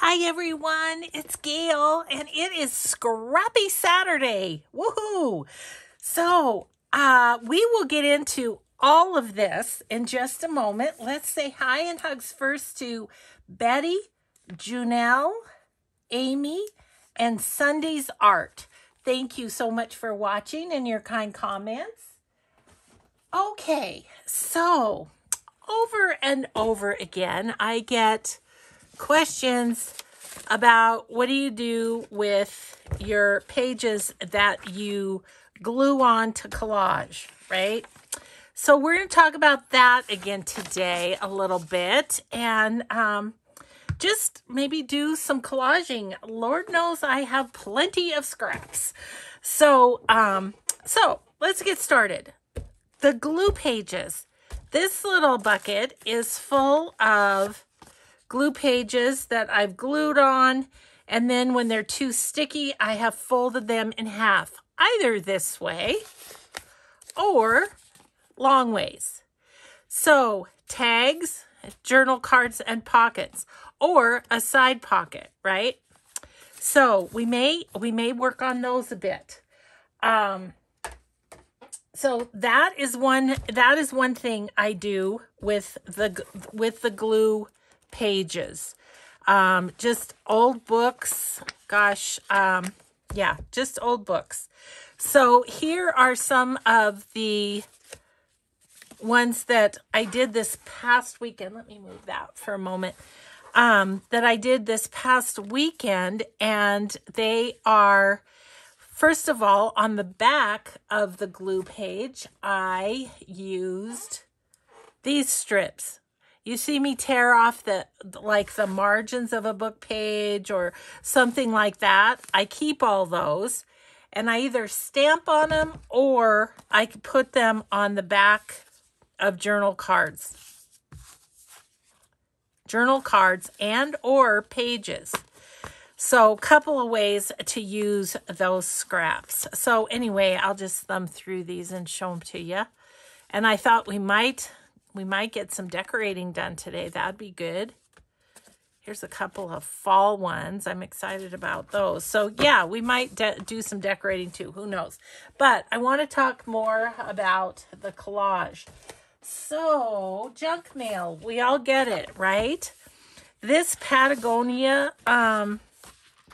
Hi everyone, it's Gail, and it is Scrappy Saturday. Woohoo! So, we will get into all of this in just a moment. Let's say hi and hugs first to Betty, Junelle, Amy, and Sunday's Art. Thank you so much for watching and your kind comments. Okay, so over and over again, I get questions about what do you do with your pages that you glue on to collage, right? So we're going to talk about that again today a little bit, and just maybe do some collaging. Lord knows I have plenty of scraps. So, so let's get started. The glue pages. This little bucket is full of glue pages that I've glued on, and then when they're too sticky, I have folded them in half, either this way or long ways. So tags, journal cards, and pockets, or a side pocket, right? So we may work on those a bit. So that is one thing I do with the glue pages. Just old books. Gosh, yeah, just old books. So here are some of the ones that I did this past weekend. Let me move that for a moment. That I did this past weekend, and they are, first of all, on the back of the glue page, I used these strips. You see me tear off the margins of a book page or something like that. I keep all those, and I either stamp on them or I put them on the back of journal cards. Journal cards and or pages. So a couple of ways to use those scraps. So anyway, I'll just thumb through these and show them to you. And I thought we might get some decorating done today. That'd be good. Here's a couple of fall ones. I'm excited about those. So yeah, we might do some decorating too. Who knows? But I want to talk more about the collage. So junk mail, we all get it, right? This Patagonia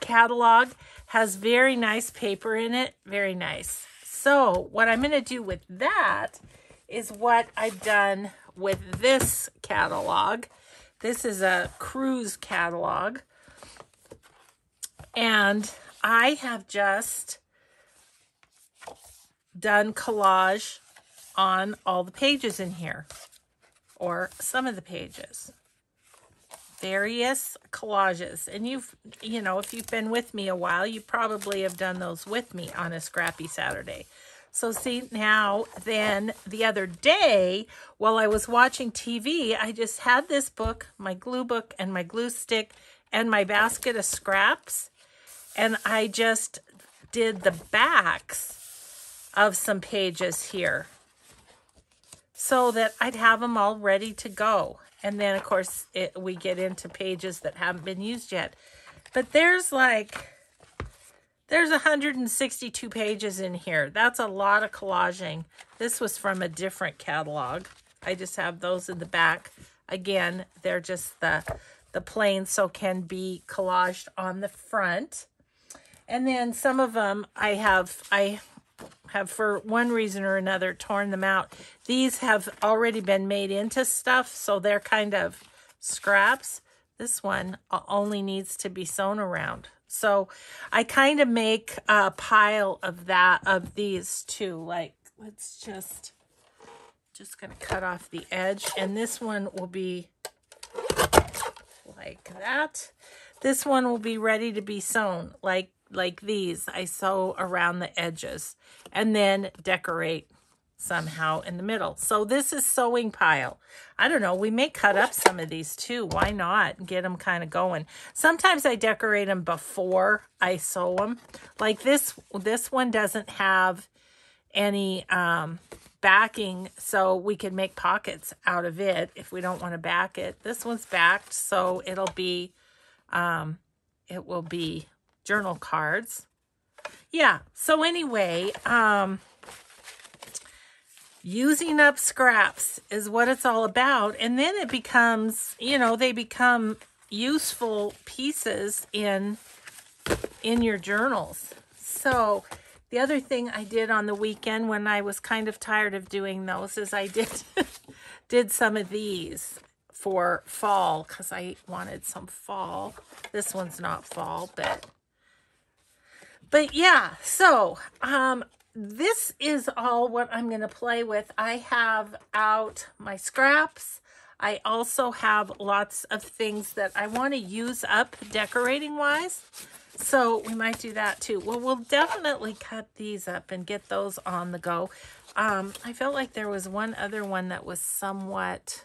catalog has very nice paper in it. Very nice. So what I'm going to do with that is what I've done with this catalog. This is a cruise catalog, and I have just done collage on all the pages in here, or some of the pages, various collages. And if you've been with me a while, you probably have done those with me on a Scrappy Saturday. So see, now, then the other day, while I was watching TV, I just had this book, my glue book and my glue stick and my basket of scraps. And I just did the backs of some pages here so that I'd have them all ready to go. And then, of course, we get into pages that haven't been used yet. But there's 162 pages in here. That's a lot of collaging. This was from a different catalog. I just have those in the back. Again, they're just the plain, so can be collaged on the front. And then some of them I have for one reason or another torn them out. These have already been made into stuff, so they're kind of scraps. This one only needs to be sewn around. So I kind of make a pile of these two. Like, let's just going to cut off the edge. And this one will be like that. This one will be ready to be sewn. Like these, I sew around the edges and then decorate somehow in the middle. So this is sewing pile. I don't know, we may cut up some of these too. Why not get them kind of going? Sometimes I decorate them before I sew them. Like this one doesn't have any backing, so we could make pockets out of it if we don't want to back it. This one's backed, so it'll be It will be journal cards. Yeah, so anyway, using up scraps is what it's all about. And then it becomes, you know, they become useful pieces in your journals. So the other thing I did on the weekend when I was kind of tired of doing those is I did some of these for fall because I wanted some fall. This one's not fall, but yeah, so this is all what I'm going to play with. I have out my scraps. I also have lots of things that I want to use up decorating-wise. So we might do that too. Well, we'll definitely cut these up and get those on the go. I felt like there was one other one that was somewhat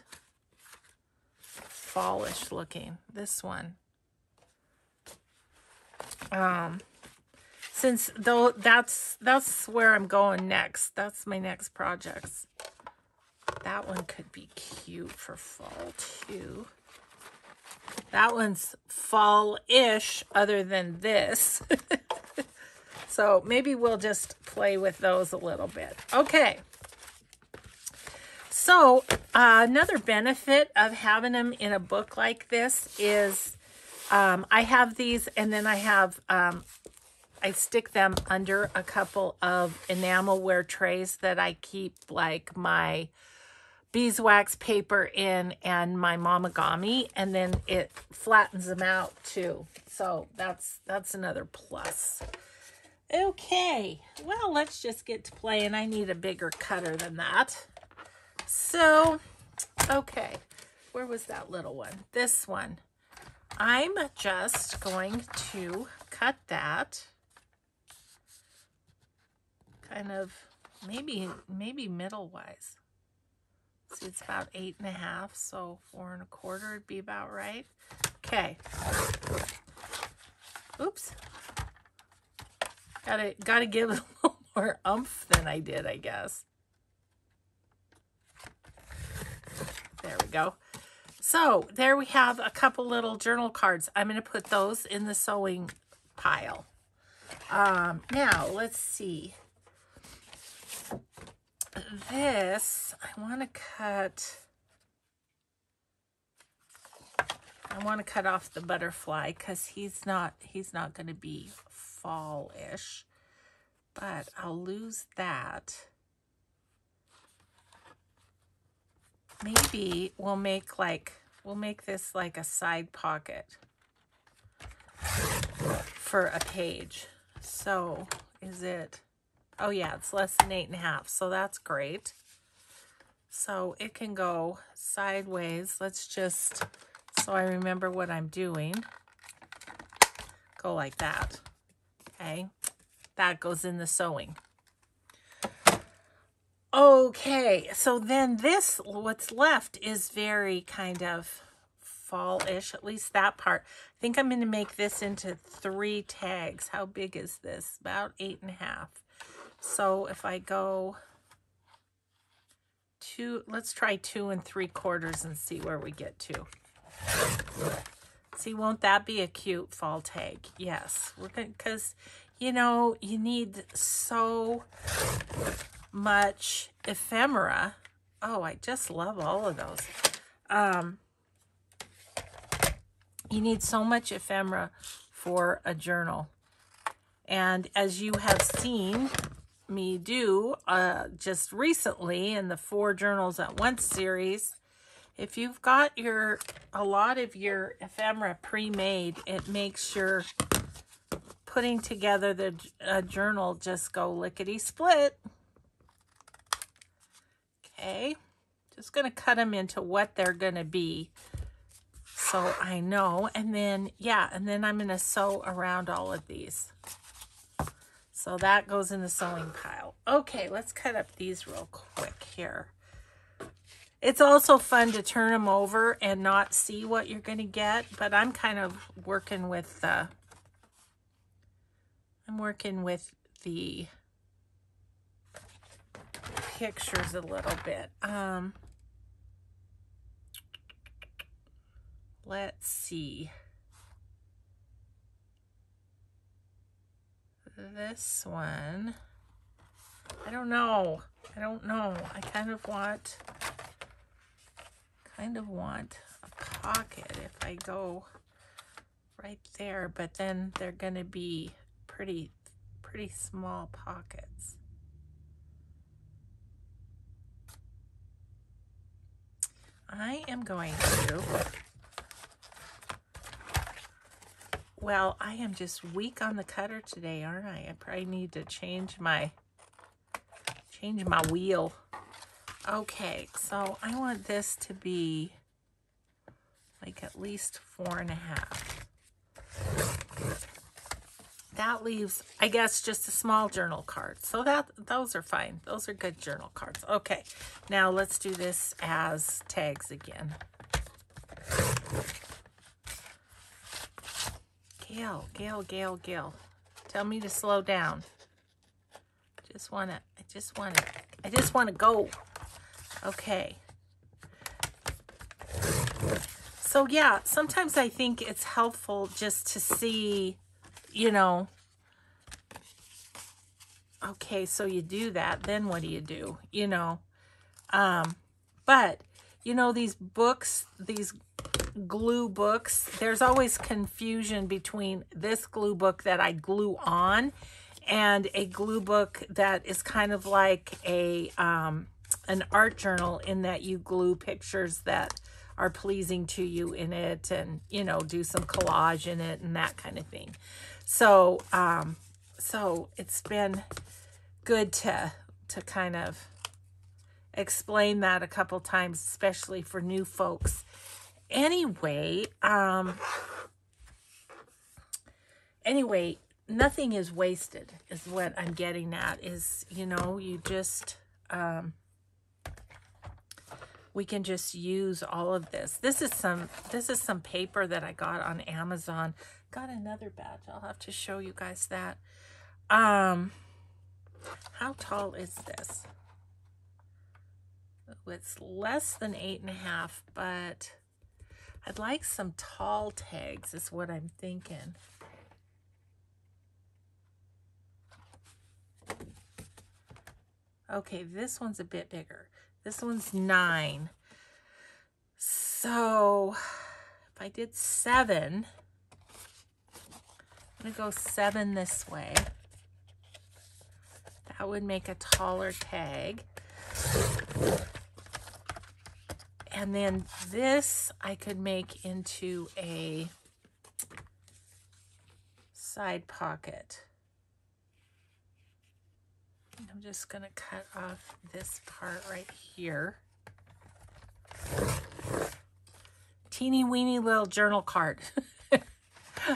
fallish looking. This one. Since though that's where I'm going next. That's my next projects. That one could be cute for fall too. That one's fall-ish other than this. So maybe we'll just play with those a little bit. Okay. So another benefit of having them in a book like this is I have these and then I have, I stick them under a couple of enamelware trays that I keep like my beeswax paper in and my mamagami, and then it flattens them out too. So that's another plus. Okay, well, let's just get to play, and I need a bigger cutter than that. So, okay, where was that little one? This one. I'm just going to cut that. Kind of, maybe middle-wise. See, it's about 8.5, so 4.25 would be about right. Okay. Oops. Gotta give it a little more oomph than I did, I guess. There we go. So there we have a couple little journal cards. I'm going to put those in the sewing pile. Now, let's see. This, I want to cut off the butterfly because he's not going to be fall-ish, but I'll lose that. Maybe we'll make this like a side pocket for a page. So is it? Oh yeah, it's less than 8.5, so that's great. So it can go sideways. Let's just, so I remember what I'm doing, go like that, okay? That goes in the sewing. Okay, so then this, what's left is very kind of fall-ish, at least that part. I think I'm gonna make this into 3 tags. How big is this? About 8.5. So if I go 2, let's try 2 3/4 and see where we get to. See, won't that be a cute fall tag? Yes, we're gonna, because you know you need so much ephemera. Oh, I just love all of those. You need so much ephemera for a journal, and as you have seen me do just recently in the 4 Journals at Once series, if you've got a lot of your ephemera pre-made, it makes your putting together the journal just go lickety-split. Okay, just gonna cut them into what they're gonna be, so I know. And then yeah, and then I'm gonna sew around all of these. So that goes in the sewing pile. Okay, let's cut up these real quick here. It's also fun to turn them over and not see what you're going to get, but I'm kind of working with the pictures a little bit. Let's see. this one. I don't know. I kind of want a pocket if I go right there, but then they're gonna be pretty small pockets. I am going to, well, I am just weak on the cutter today, aren't I? I probably need to change my wheel. Okay, so I want this to be like at least 4.5. That leaves, I guess, just a small journal card. So those are fine. Those are good journal cards. Okay, now let's do this as tags again. Gail. Tell me to slow down. I just wanna go. Okay. So yeah, sometimes I think it's helpful just to see, you know, okay, so you do that, then what do you do? You know, but, you know, these books, these glue books, there's always confusion between this glue book that I glue on and a glue book that is kind of like a, an art journal, in that you glue pictures that are pleasing to you in it, and, you know, do some collage in it and that kind of thing. So, so it's been good to kind of explain that a couple times, especially for new folks. Anyway, nothing is wasted is what I'm getting at, is, you know, you just, we can just use all of this. This is some paper that I got on Amazon. Got another batch. I'll have to show you guys that. How tall is this? Oh, it's less than 8.5, but I'd like some tall tags is what I'm thinking. Okay, this one's a bit bigger. This one's 9. So if I did 7, I'm going to go 7 this way. That would make a taller tag. And then this I could make into a side pocket. I'm just going to cut off this part right here. Teeny weeny little journal card.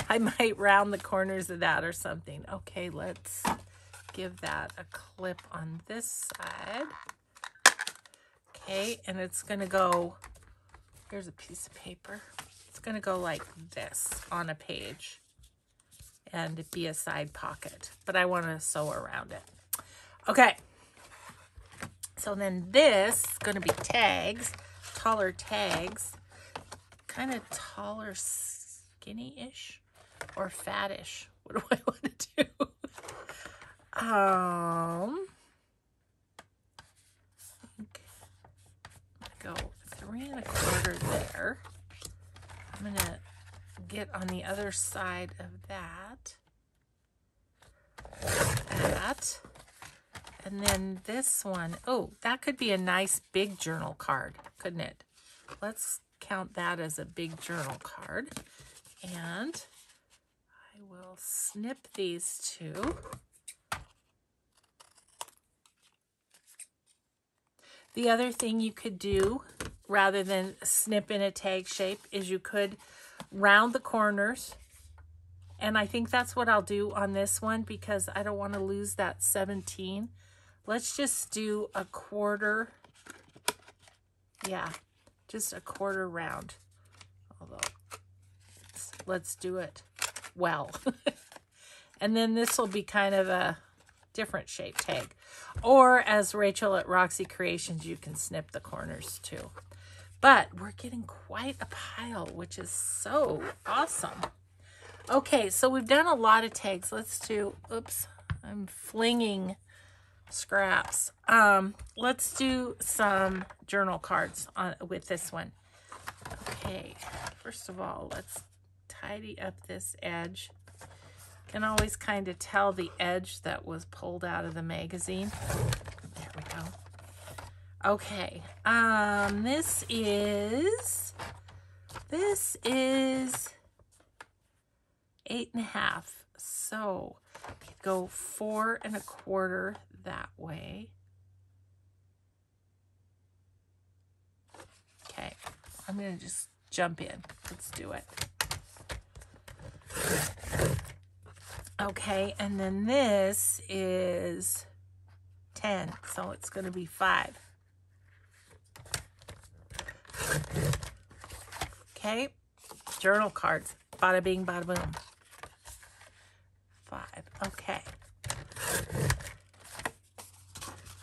I might round the corners of that or something. Okay, let's give that a clip on this side. Okay, and it's going to go, here's a piece of paper. It's going to go like this on a page and be a side pocket, but I want to sew around it. Okay, so then this is going to be tags, taller tags, kind of taller, skinny-ish, or fat-ish. What do I want to do? Go 3.25 there. I'm going to get on the other side of that. That. And then this one, oh, that could be a nice big journal card, couldn't it? Let's count that as a big journal card. And I will snip these two. The other thing you could do, rather than snip in a tag shape, is you could round the corners. And I think that's what I'll do on this one, because I don't want to lose that 17. Let's just do a quarter, yeah, just a quarter round, although let's do it well. And then this will be kind of a different shape tag. Or as Rachel at Roxy Creations, you can snip the corners too. But we're getting quite a pile, which is so awesome. Okay, so we've done a lot of tags. Let's do, oops, I'm flinging scraps. Let's do some journal cards on with this one. Okay, first of all, let's tidy up this edge. Can always kind of tell the edge that was pulled out of the magazine. There we go. Okay, this is 8.5. So you could go 4.25 that way. Okay, I'm gonna just jump in. Let's do it. Okay, and then this is 10, so it's going to be 5. Okay, journal cards. Bada bing, bada boom. 5. Okay.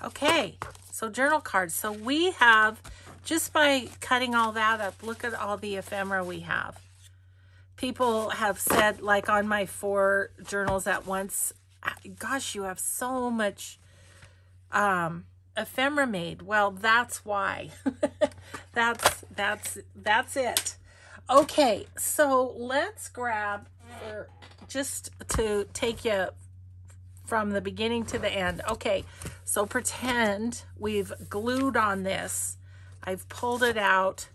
Okay, so journal cards. So we have, just by cutting all that up, look at all the ephemera we have. People have said, like on my 4 journals at once, gosh, you have so much ephemera made. Well, that's why. that's it. Okay, so let's grab, just to take you from the beginning to the end. Okay, so pretend we've glued on this. I've pulled it out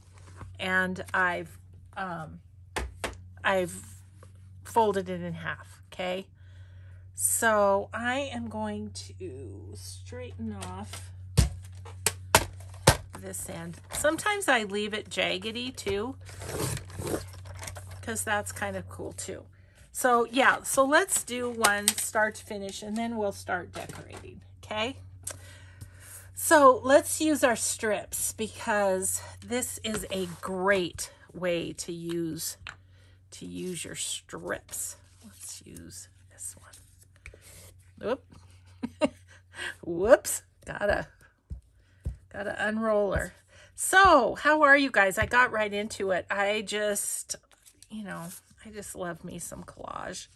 and I've folded it in half, okay? So I am going to straighten off this end. Sometimes I leave it jaggedy too, because that's kind of cool too. So yeah, so let's do one start to finish and then we'll start decorating, okay? So let's use our strips because this is a great way to use your strips. Let's use this one. Whoop. Whoops. Got an unroller. So how are you guys? I got right into it. I just, you know, I just love me some collage.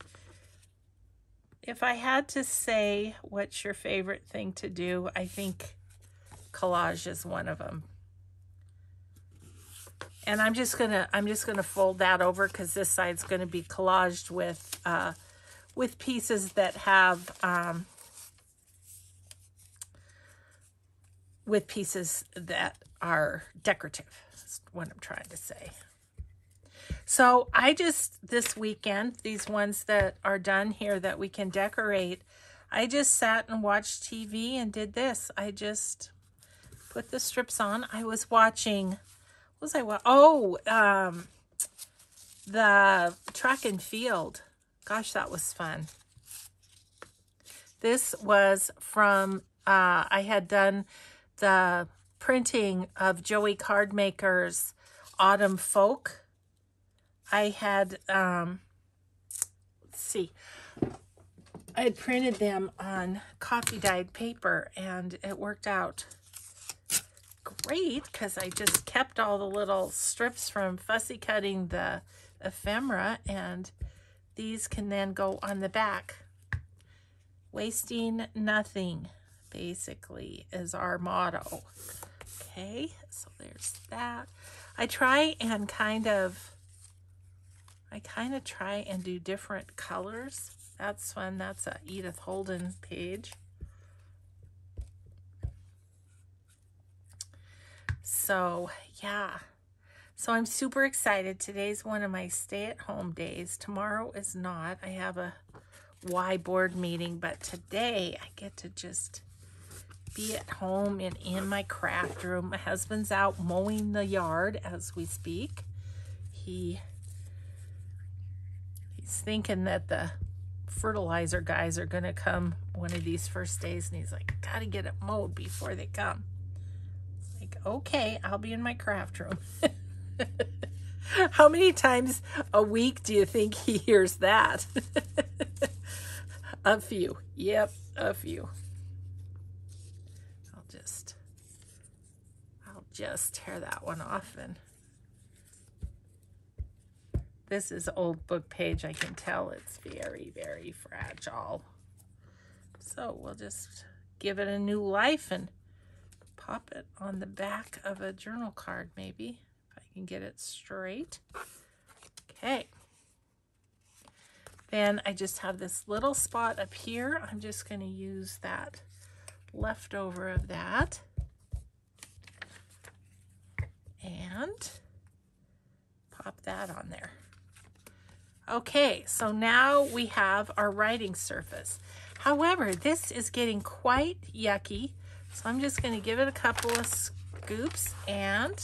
If I had to say what's your favorite thing to do, I think collage is one of them. And I'm just gonna fold that over because this side's gonna be collaged with pieces that have with pieces that are decorative. That's what I'm trying to say. So I just this weekend, these ones that are done here that we can decorate, I just sat and watched TV and did this. I just put the strips on. I was watching. The track and field. Gosh, that was fun. This was from, I had done the printing of Joey Cardmaker's Autumn Folk. I had, let's see, I had printed them on coffee dyed paper and it worked out great because I just kept all the little strips from fussy cutting the ephemera, and these can then go on the back. Wasting nothing basically is our motto. Okay, so there's that. I kind of try and do different colors. That's fun. That's a Edith Holden page. So, yeah. So I'm super excited. Today's one of my stay-at-home days. Tomorrow is not. I have a Y board meeting, but today I get to just be at home and in my craft room. My husband's out mowing the yard as we speak. He's thinking that the fertilizer guys are going to come one of these first days, and he's like, gotta get it mowed before they come. Okay, I'll be in my craft room. How many times a week do you think he hears that? A few. Yep, a few. I'll just tear that one off and This is old book page. I can tell it's very, very fragile. So we'll just give it a new life and pop it on the back of a journal card, maybe, if I can get it straight. Okay. Then I just have this little spot up here. I'm just going to use that leftover of that. And pop that on there. Okay, so now we have our writing surface. However, this is getting quite yucky, so I'm just going to give it a couple of scoops and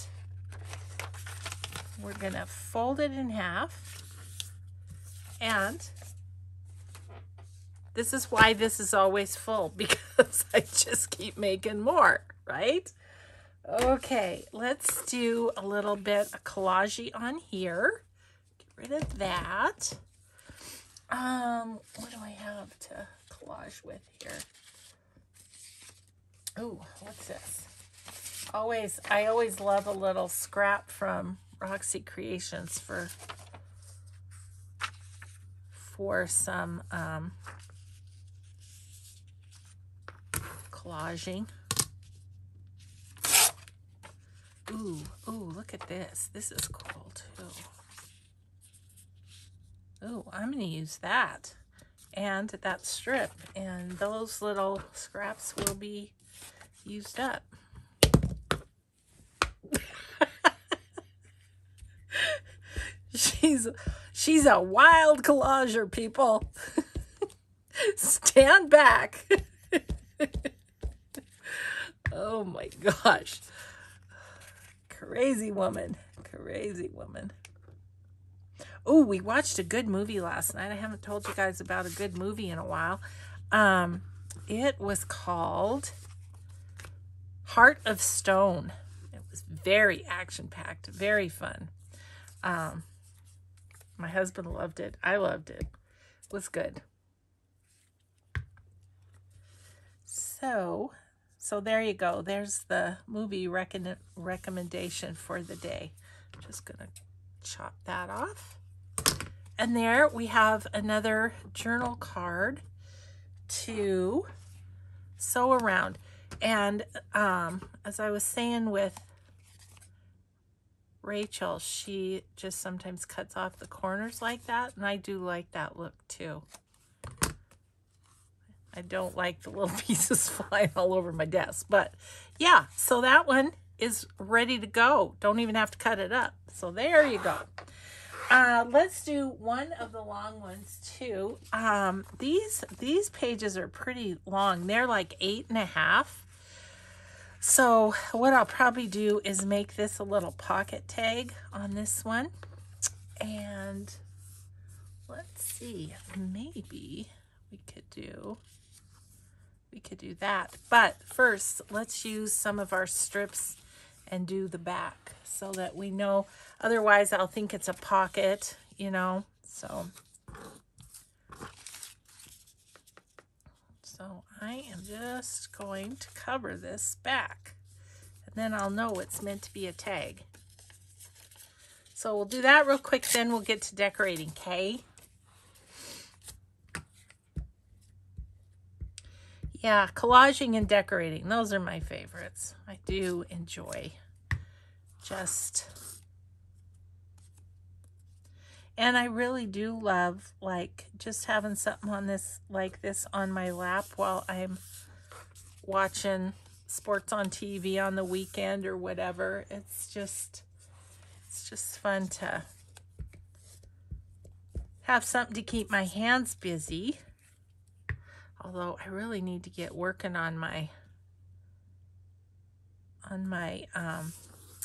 we're going to fold it in half. And this is why this is always full, because I just keep making more, right? Okay, let's do a little bit of collage on here. Get rid of that. What do I have to collage with here? Ooh, what's this? I always love a little scrap from Roxy Creations for some collaging. Ooh, look at this. This is cool too. Ooh, I'm going to use that and that strip, and those little scraps will be used up. She's a wild collager, people. Stand back. Oh my gosh. Crazy woman. Crazy woman. Oh, we watched a good movie last night. I haven't told you guys about a good movie in a while. It was called Heart of Stone. It was very action-packed, very fun. My husband loved it. I loved it. It was good. So there you go. There's the movie recommendation for the day. I'm just going to chop that off. And there we have another journal card to sew around. And as I was saying with Rachel, she just sometimes cuts off the corners like that. And I do like that look too. I don't like the little pieces flying all over my desk. But yeah, so that one is ready to go. Don't even have to cut it up. So there you go. Let's do one of the long ones too. These pages are pretty long. They're like 8.5. So what I'll probably do is make this a little pocket tag on this one. And let's see, maybe we could do that. But first, let's use some of our strips and do the back so that we know. Otherwise, I'll think it's a pocket, you know. So I am just going to cover this back, and then I'll know it's meant to be a tag. So we'll do that real quick, then we'll get to decorating, okay? Yeah, collaging and decorating, those are my favorites. I do enjoy just... And I really do love, like, just having something on this, like this on my lap while I'm watching sports on TV on the weekend or whatever. It's just fun to have something to keep my hands busy. Although I really need to get working on my I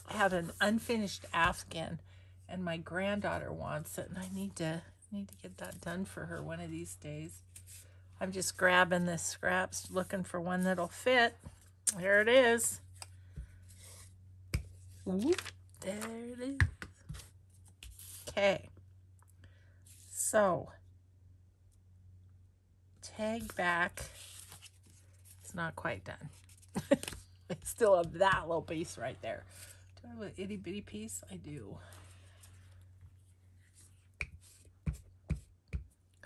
have an unfinished afghan and my granddaughter wants it, and I need to get that done for her one of these days. I'm just grabbing the scraps, looking for one that'll fit. There it is. Ooh, there it is. Okay. So tag back. It's not quite done. I still have that little piece right there. Do I have an itty bitty piece? I do.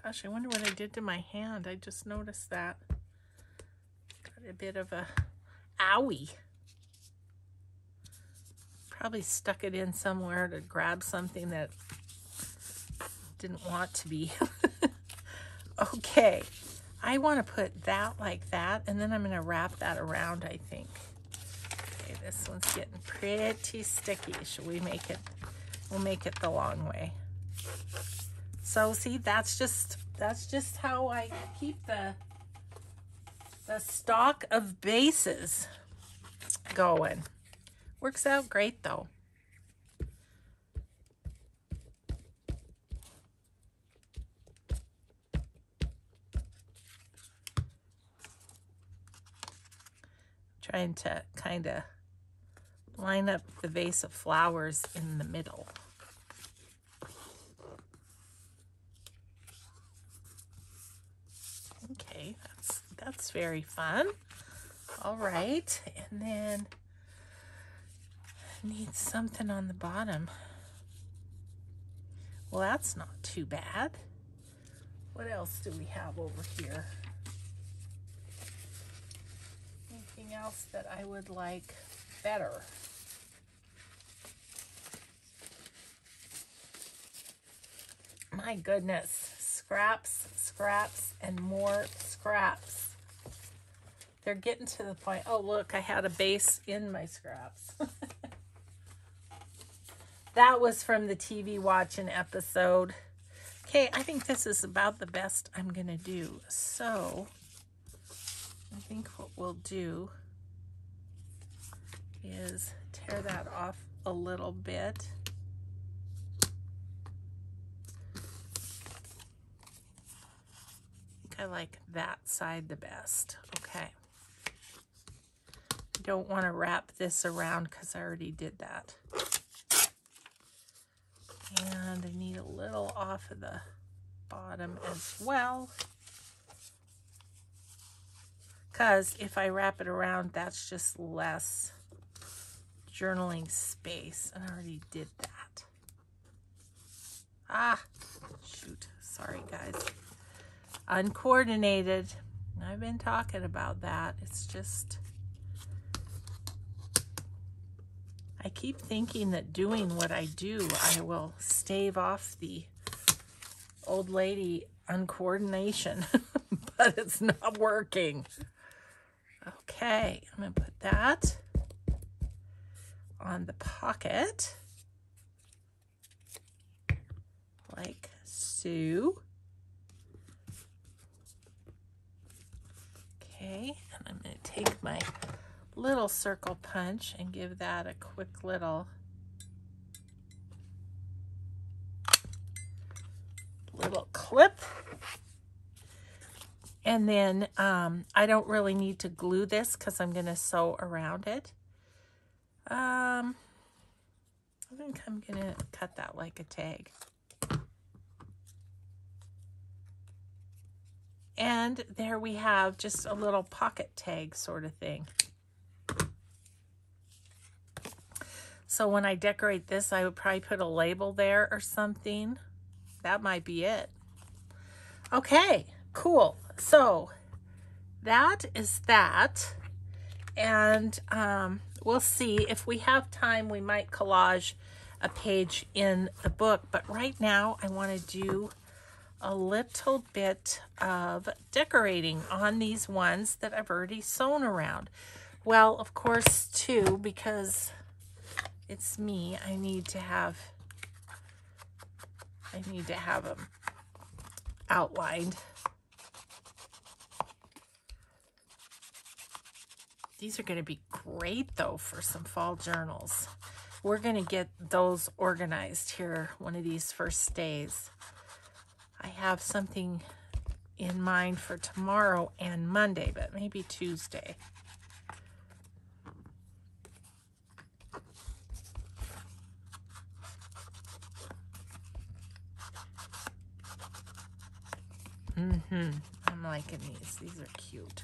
Gosh, I wonder what I did to my hand. I just noticed that. Got a bit of a owie. Probably stuck it in somewhere to grab something that didn't want to be. Okay, I want to put that like that, and then I'm going to wrap that around, I think. Okay, this one's getting pretty sticky. Should we make it? We'll make it the long way. So see, that's just how I keep the stock of bases going. Works out great though. Trying to kind of line up the vase of flowers in the middle. Okay, that's very fun. All right, and then need something on the bottom. Well, that's not too bad. What else do we have over here? Anything else that I would like better? My goodness, scraps, scraps, and more scraps. They're getting to the point. Oh, look, I had a base in my scraps. That was from the TV watching episode. Okay, I think this is about the best I'm going to do. So, I think what we'll do is tear that off a little bit. I think I like that side the best. Okay. I don't want to wrap this around because I already did that. And I need a little off of the bottom as well, because if I wrap it around, that's just less journaling space, and I already did that. Ah, shoot, sorry guys. Uncoordinated. I've been talking about that. It's just I keep thinking that doing what I do, I will stave off the old lady uncoordination, but it's not working. Okay, I'm gonna put that on the pocket, like so. Okay, and I'm gonna take my little circle punch and give that a quick little clip, and then I don't really need to glue this because I'm going to sew around it. I think I'm going to cut that like a tag. And there we have just a little pocket tag sort of thing. So when I decorate this, I would probably put a label there or something. That might be it. Okay, cool. So that is that. And we'll see. If we have time, we might collage a page in the book. But right now, I want to do a little bit of decorating on these ones that I've already sewn around. Well, of course, too, because it's me. I need to have them outlined. These are going to be great though for some fall journals. We're going to get those organized here one of these first days. I have something in mind for tomorrow and Monday, but maybe Tuesday. I'm liking these. These are cute.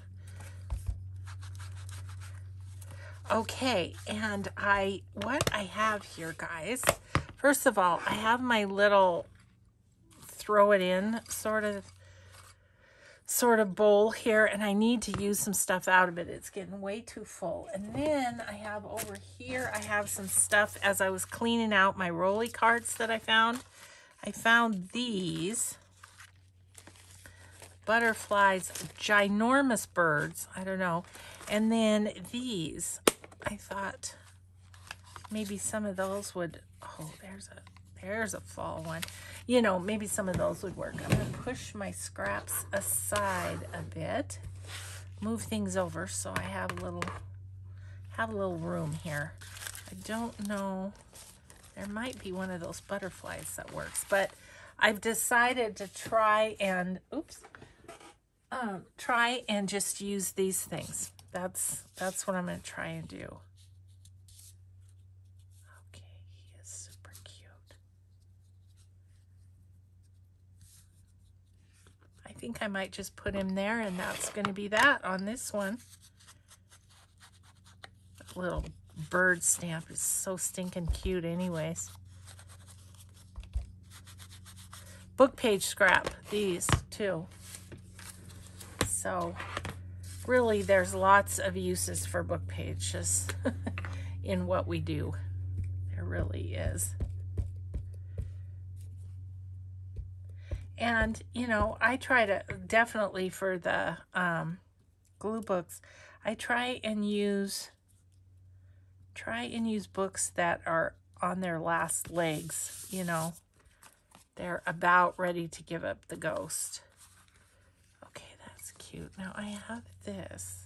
Okay, and what I have here, guys, first of all, I have my little throw it in sort of bowl here, and I need to use some stuff out of it. It's getting way too full. And then I have over here, I have some stuff as I was cleaning out my rolly cards that I found. I found these butterflies, ginormous birds, I don't know. And then these, I thought maybe some of those would, oh, there's a fall one. You know, maybe some of those would work. I'm gonna push my scraps aside a bit, move things over so I have a little room here. I don't know. There might be one of those butterflies that works, but I've decided to try and just use these things. That's what I'm gonna try and do. I think I might just put him there, and that's going to be that on this one. That little bird stamp is so stinking cute anyways. Book page scrap, these too. So really there's lots of uses for book pages in what we do. There really is. And, you know, I try to, definitely for the glue books, I try and use books that are on their last legs, you know. They're about ready to give up the ghost. Okay, that's cute. Now I have this.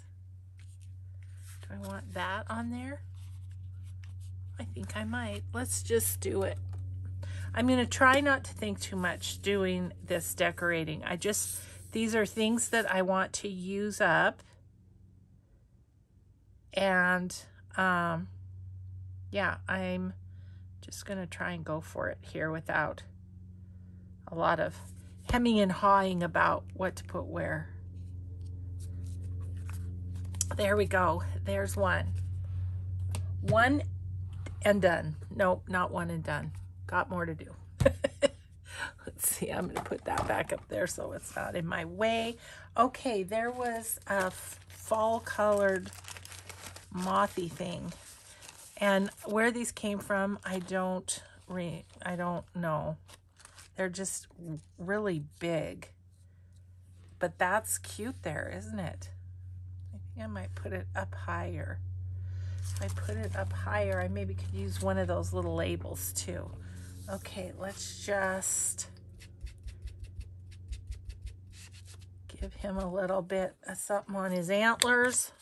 Do I want that on there? I think I might. Let's just do it. I'm going to try not to think too much doing this decorating. These are things that I want to use up. And, yeah, I'm just going to try and go for it here without a lot of hemming and hawing about what to put where. There we go. There's one. One and done. Nope, not one and done. Got more to do. Let's see, I'm going to put that back up there so it's not in my way. Okay, there was a fall colored mothy thing, and where these came from I don't know. They're just really big, but that's cute there, isn't it? I think I might put it up higher. If I put it up higher, I maybe could use one of those little labels too. Okay, let's just give him a little bit of something on his antlers.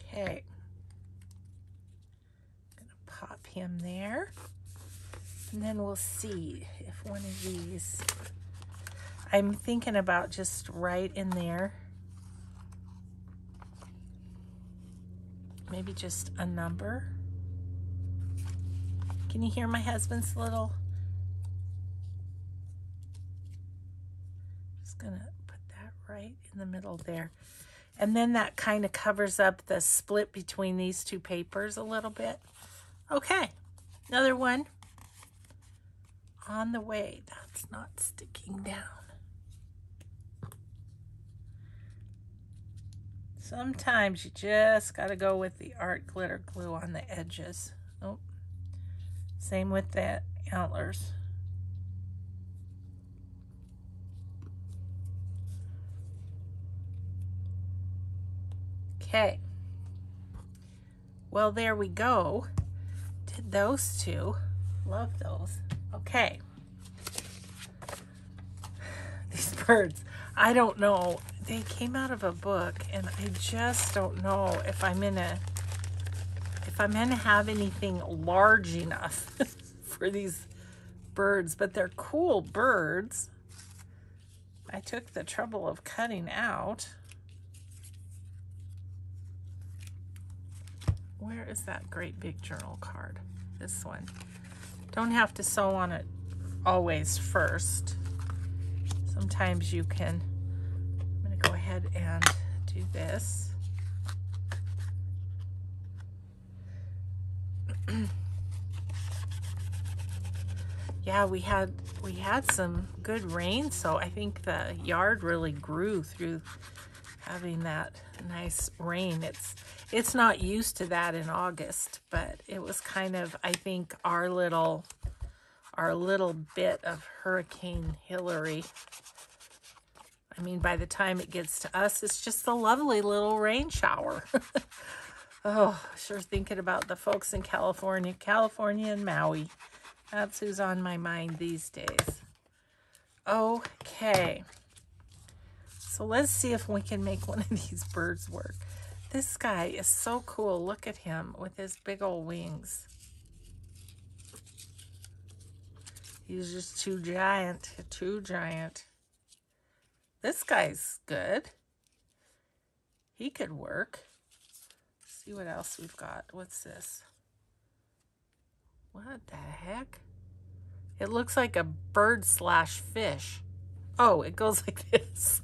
Okay. I'm going to pop him there. And then we'll see if one of these... I'm thinking about just right in there. Maybe just a number. Can you hear my husband's little? Just gonna put that right in the middle there. And then that kind of covers up the split between these two papers a little bit. Okay, another one on the way. That's not sticking down. Sometimes you just got to go with the art glitter glue on the edges. Oh, same with the antlers. Okay. Well, there we go. Did those two. Love those. Okay. These birds. I don't know. They came out of a book, and I just don't know if I'm gonna have anything large enough for these birds, but they're cool birds. I took the trouble of cutting out. Where is that great big journal card? This one. Don't have to sew on it always first. Sometimes you can and do this. Yeah, we had some good rain, so I think the yard really grew through having that nice rain. It's not used to that in August, but it was kind of, I think, our little bit of Hurricane Hillary. I mean, by the time it gets to us, it's just a lovely little rain shower. Oh, sure thinking about the folks in California and Maui. That's who's on my mind these days. Okay. So let's see if we can make one of these birds work. This guy is so cool. Look at him with his big old wings. He's just too giant, too giant. This guy's good. He could work. Let's see what else we've got. What's this? What the heck? It looks like a bird slash fish. Oh, it goes like this.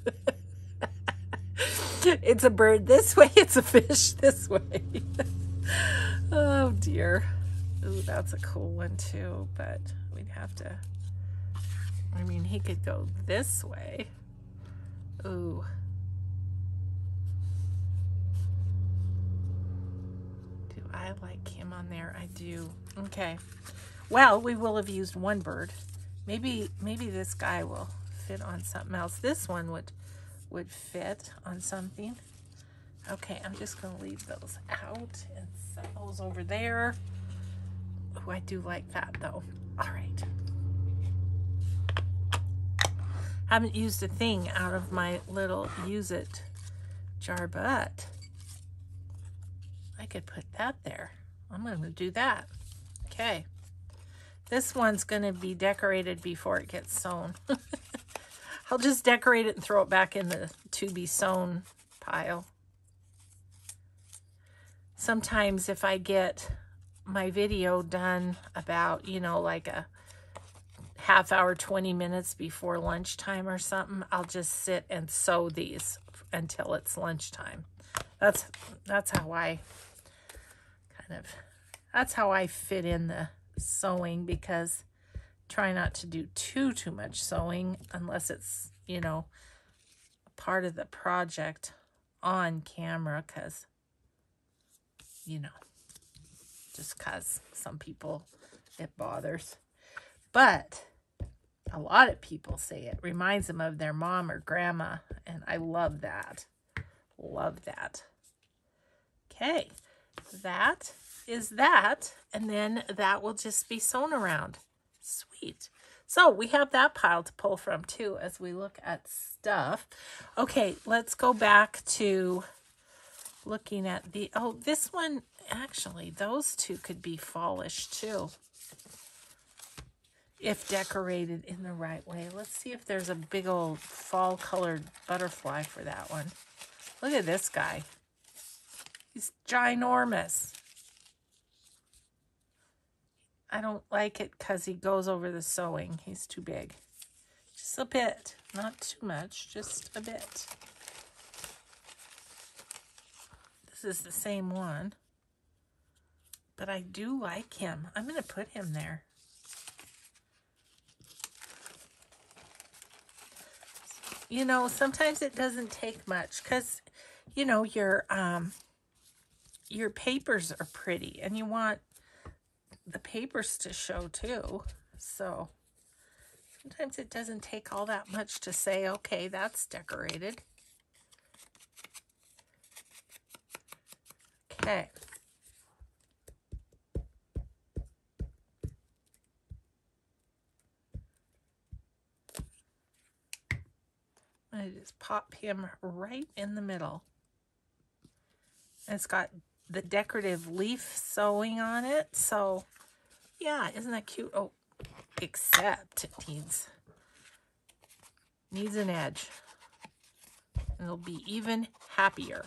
It's a bird this way, it's a fish this way. Oh dear. Ooh, that's a cool one too, but we'd have to, I mean, he could go this way. Ooh. Do I like him on there? I do. Okay. Well, we will have used one bird. Maybe this guy will fit on something else. This one would fit on something. Okay, I'm just going to leave those out and set those over there. Oh, I do like that though. All right. Haven't used a thing out of my little use it jar, but I could put that there. I'm going to do that. Okay. This one's going to be decorated before it gets sewn. I'll just decorate it and throw it back in the to-be-sewn pile. Sometimes if I get my video done about, you know, like a half hour, 20 minutes before lunchtime or something, I'll just sit and sew these until it's lunchtime. That's how I kind of, that's how I fit in the sewing, because try not to do too much sewing unless it's, you know, part of the project on camera, because, you know, just because some people it bothers, but a lot of people say it reminds them of their mom or grandma, and I love that. Love that. Okay, that is that, and then that will just be sewn around. Sweet. So we have that pile to pull from too as we look at stuff. Okay, let's go back to looking at the, oh, this one, actually, those two could be fallish too if decorated in the right way. Let's see if there's a big old fall colored butterfly for that one. Look at this guy. He's ginormous. I don't like it because he goes over the sewing. He's too big. Just a bit. Not too much. Just a bit. This is the same one. But I do like him. I'm going to put him there. You know, sometimes it doesn't take much because, you know, your papers are pretty and you want the papers to show too, so sometimes it doesn't take all that much to say, okay, that's decorated. Okay. I just pop him right in the middle. And it's got the decorative leaf sewing on it, so yeah, isn't that cute? Oh, except it needs an edge. It'll be even happier.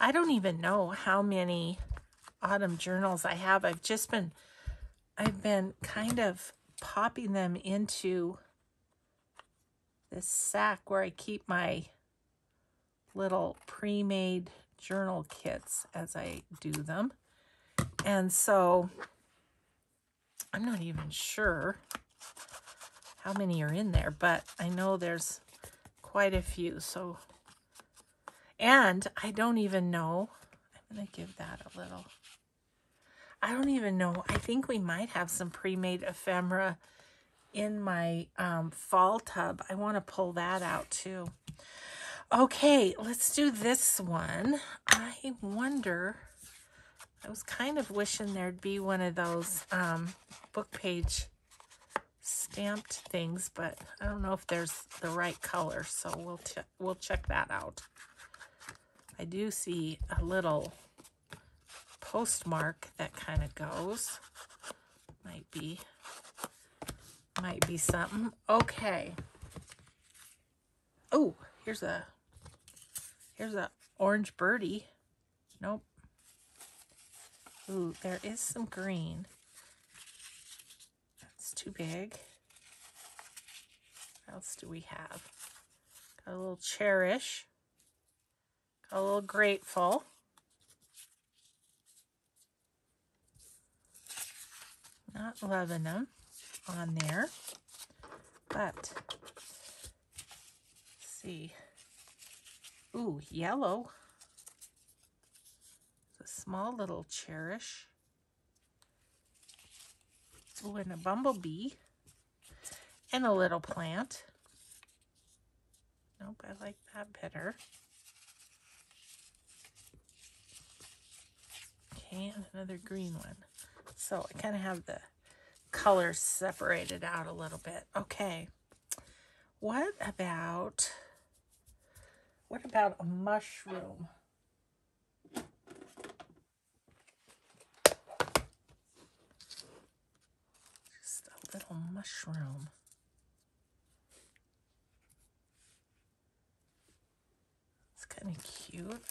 I don't even know how many autumn journals I have. I've just been I've been kind of popping them into this sack where I keep my little pre-made journal kits as I do them. And so I'm not even sure how many are in there, but I know there's quite a few. So, and I don't even know, I'm going to give that a little, I don't even know. I think we might have some pre-made ephemera in my fall tub. I want to pull that out too. Okay, let's do this one. I wonder, I was kind of wishing there'd be one of those book page stamped things, but I don't know if there's the right color, so we'll check that out. I do see a little postmark that kind of goes. Might be something. Okay. Oh, here's a orange birdie. Nope. Ooh, there is some green. That's too big. What else do we have? Got a little cherish. Got a little grateful. Not loving them on there, but let's see. Ooh, yellow. A small little cherish. Ooh, and a bumblebee. And a little plant. Nope, I like that better. Okay, and another green one. So I kind of have the colors separated out a little bit. Okay, what about a mushroom? Just a little mushroom. It's kind of cute.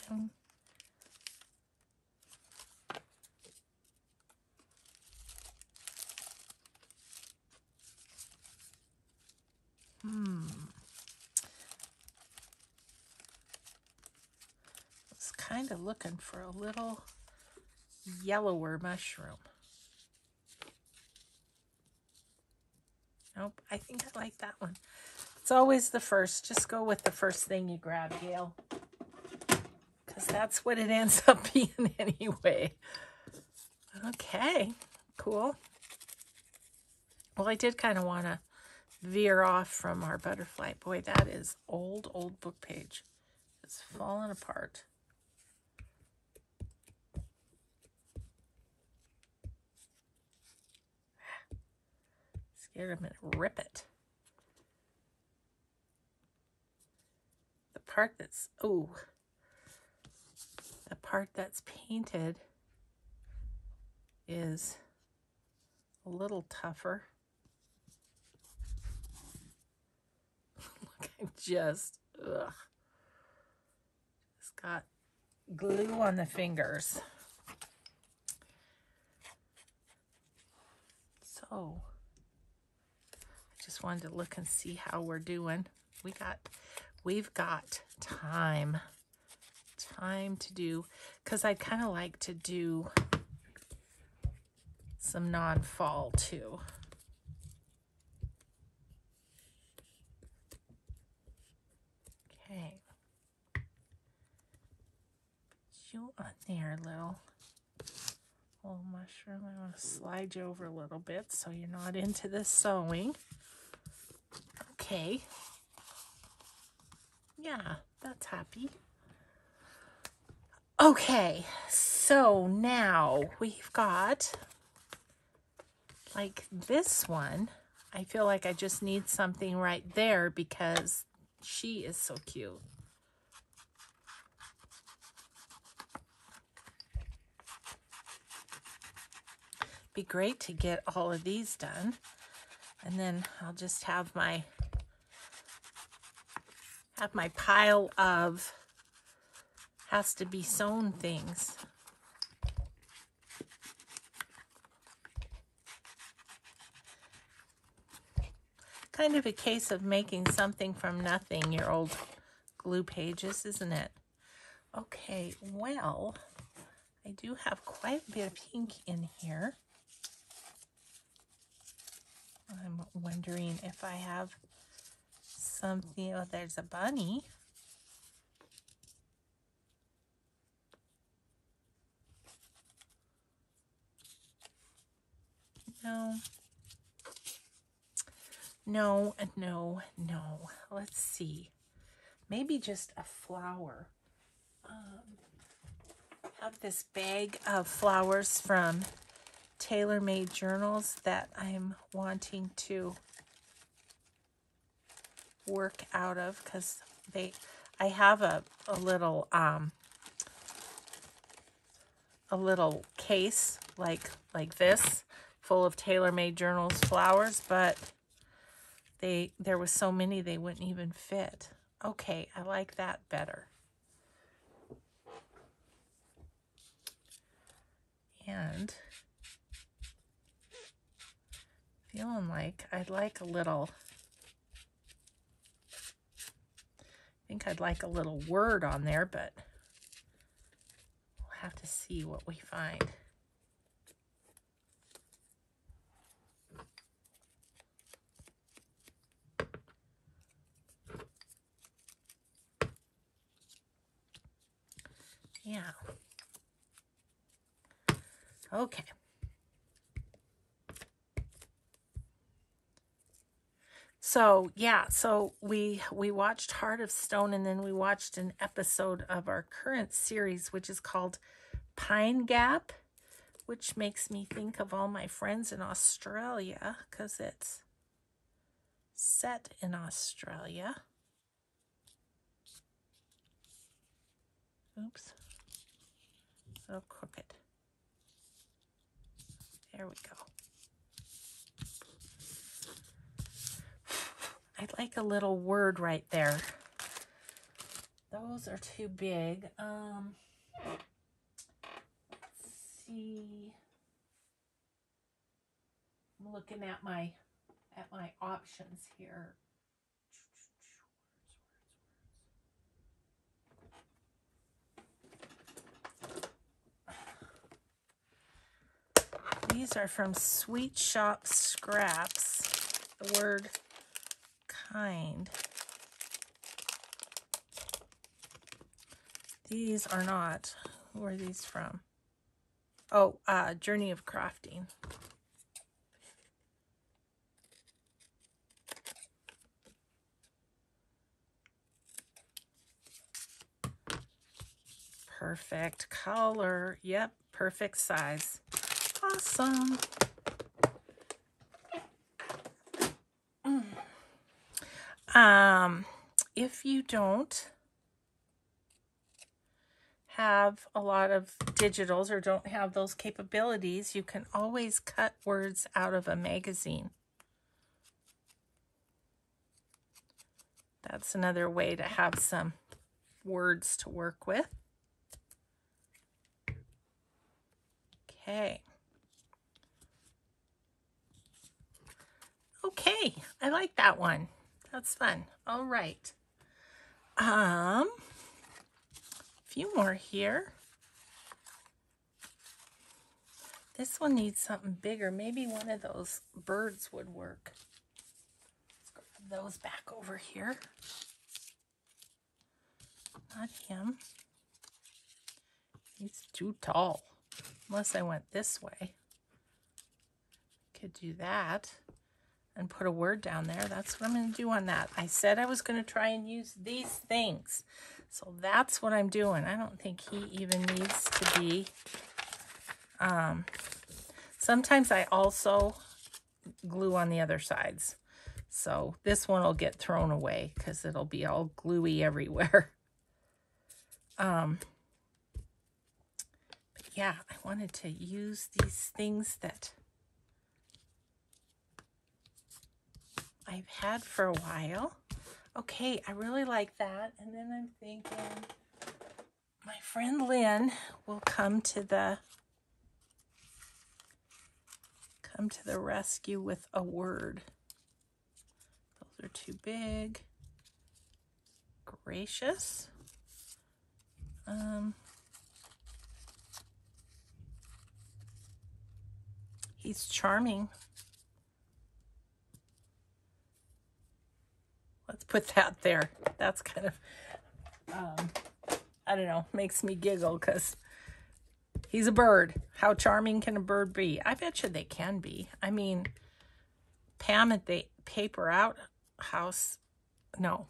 I was kind of looking for a little yellower mushroom. Nope, I think I like that one. It's always the first. Just go with the first thing you grab, Gail. Because that's what it ends up being anyway. Okay, cool. Well, I did kind of want to veer off from our butterfly. Boy, that is old book page. It's fallen apart. Scared I'm gonna rip it. The part that's, oh, the part that's painted is a little tougher. Just got glue on the fingers. So I just wanted to look and see how we're doing. We've got time to do, because I kind of like to do some non-fall too. You on there, little mushroom. I want to slide you over a little bit so you're not into the sewing. Okay. Yeah, that's happy. Okay, so now we've got like this one. I feel like I just need something right there because she is so cute. Be great to get all of these done, and then I'll just have my pile of has to be sewn things. kind of a case of making something from nothing, your old glue pages, isn't it? Okay, well, I do have quite a bit of pink in here. I'm wondering if I have something. Oh, there's a bunny. No. Let's see. Maybe just a flower. I have this bag of flowers from Tailor Made Journals that I'm wanting to work out of because I have a little case like this full of Tailor Made Journals flowers, but there was so many they wouldn't even fit. Okay, I like that better. And feeling like I'd like a little, I think I'd like a little word on there, but we'll have to see what we find. Yeah. Okay. So, yeah, so we watched Heart of Stone, and then we watched an episode of our current series, which is called Pine Gap, which makes me think of all my friends in Australia because it's set in Australia. Oops. A little crooked. There we go. I'd like a little word right there. Those are too big. Let's see. I'm looking at my options here. These are from Sweet Shop Scraps, the word kind. These are not. Who are these from? Oh, Journey of Crafting. Perfect color. Yep, perfect size. Awesome. If you don't have a lot of digitals or don't have those capabilities, you can always cut words out of a magazine. That's another way to have some words to work with. Okay. Okay, I like that one. That's fun. All right. A few more here. This one needs something bigger. Maybe one of those birds would work. Let's grab those back over here. Not him. He's too tall. Unless I went this way. Could do that. And put a word down there. That's what I'm going to do on that. I said I was going to try and use these things. So that's what I'm doing. I don't think he even needs to be. Sometimes I also glue on the other sides. So this one will get thrown away because it'll be all gluey everywhere. But yeah, I wanted to use these things that I've had for a while. Okay, I really like that. And then I'm thinking my friend Lynn will come to the rescue with a word. They're too big. Gracious. He's charming. Let's put that there. That's kind of, I don't know, makes me giggle because he's a bird. How charming can a bird be? I bet you they can be. I mean, Pam at the Paper Out House, no.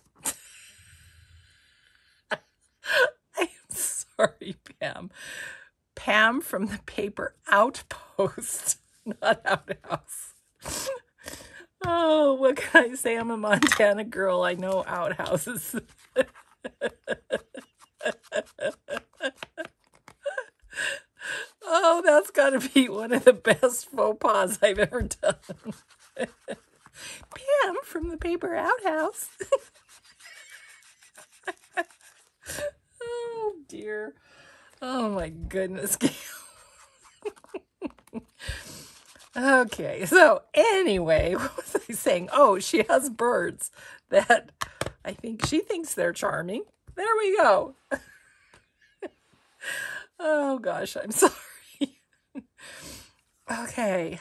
I am sorry, Pam. Pam from the Paper Outpost, not Outhouse. Oh, what can I say? I'm a Montana girl. I know outhouses. Oh, that's got to be one of the best faux pas I've ever done. Pam from the Paper Outhouse. Oh, dear. Oh, my goodness. Okay, so anyway, what was I saying? Oh, she has birds that I think she thinks they're charming. There we go. Oh, gosh, I'm sorry. Okay.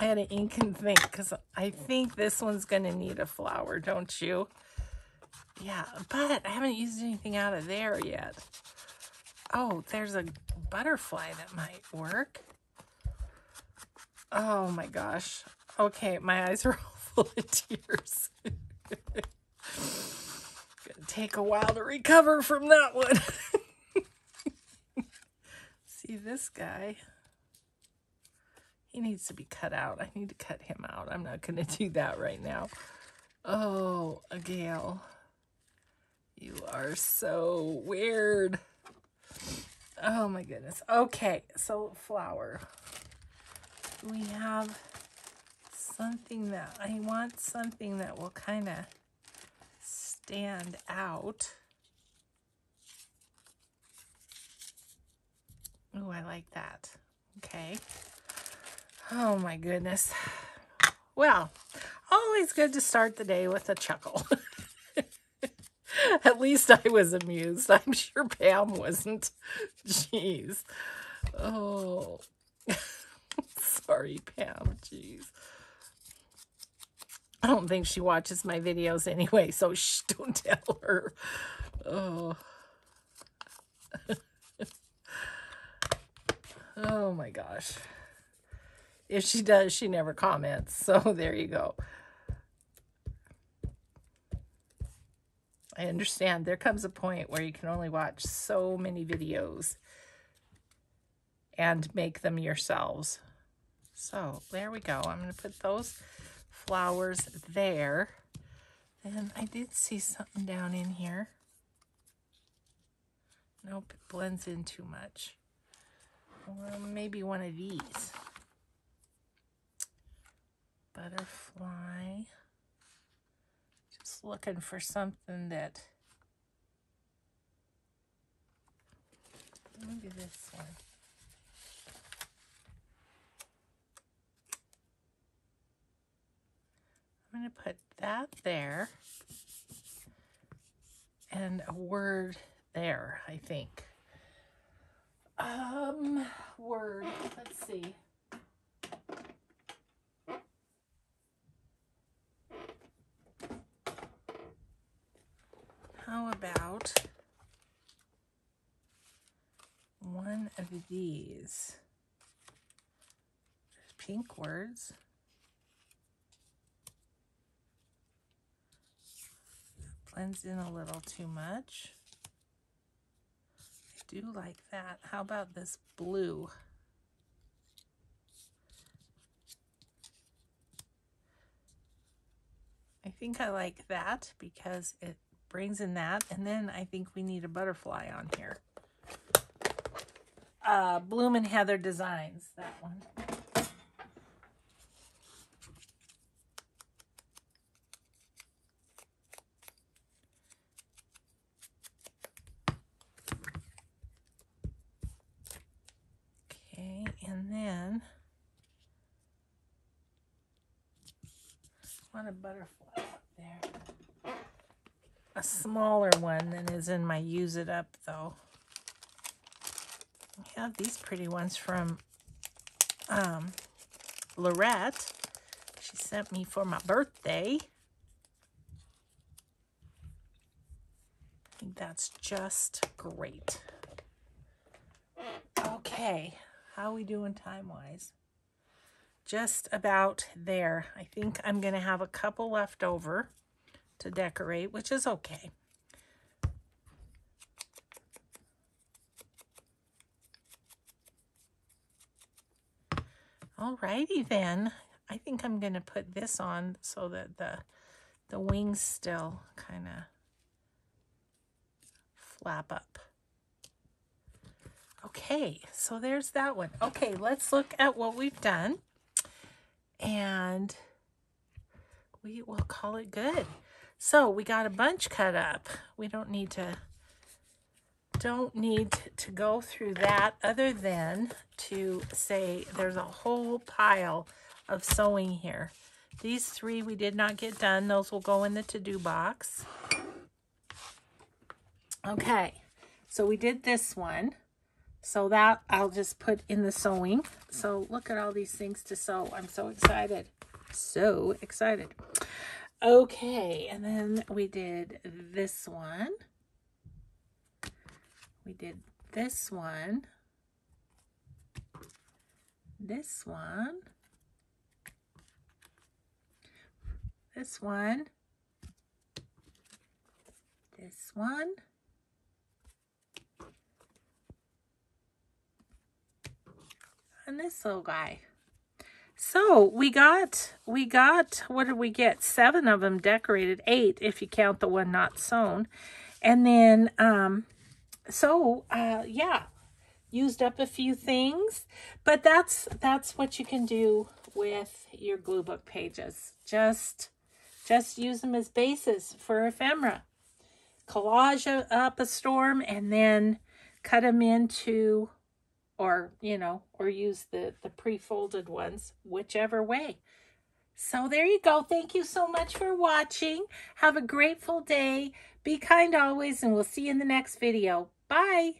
I had to ink and think because I think this one's going to need a flower, don't you? Yeah, but I haven't used anything out of there yet. Oh, there's a butterfly that might work. Oh, my gosh. Okay, my eyes are all full of tears. Gonna take a while to recover from that one. See this guy? He needs to be cut out. I need to cut him out. I'm not going to do that right now. Oh, a Gale. You are so weird. Oh, my goodness. Okay, so flower. We have something that I want, something that will kind of stand out. Oh, I like that. Okay. Oh, my goodness. Well, always good to start the day with a chuckle. At least I was amused. I'm sure Pam wasn't. Jeez. Oh. Sorry, Pam. Jeez. I don't think she watches my videos anyway, so shh, don't tell her. Oh. Oh, my gosh. If she does, she never comments. So there you go. I understand. There comes a point where you can only watch so many videos and make them yourselves. So there we go. I'm going to put those flowers there. And I did see something down in here. Nope, it blends in too much. Or maybe one of these. Butterfly. Just looking for something that. Maybe this one. I'm going to put that there and a word there, I think. Word, let's see. How about one of these? There's pink words. Blends in a little too much. I do like that. How about this blue? I think I like that because it brings in that. And then I think we need a butterfly on here. Bloom and Heather Designs, that one. want a butterfly up there. A smaller one than is in my Use It Up, though. We have these pretty ones from Lorette. She sent me for my birthday. I think that's just great. Okay, how are we doing time-wise? Just about there. I think I'm going to have a couple left over to decorate, which is okay. Alrighty then. I think I'm going to put this on so that the wings still kind of flap up. Okay, so there's that one. Okay, let's look at what we've done. And we will call it good. So we got a bunch cut up. We don't need to go through that, other than to say there's a whole pile of sewing here. These three we did not get done. Those will go in the to-do box. Okay, so we did this one. So that I'll just put in the sewing. So look at all these things to sew. I'm so excited. So excited. Okay, and then we did this one. We did this one. This one. This one. This one. And this little guy. So we got, what did we get? 7 of them decorated, 8 if you count the one not sewn. And then yeah, used up a few things, but that's what you can do with your glue book pages. Just use them as bases for ephemera. Collage up a storm and then cut them into, or, you know, or use the pre-folded ones, whichever way. So there you go. Thank you so much for watching. Have a grateful day. Be kind always, and we'll see you in the next video. Bye.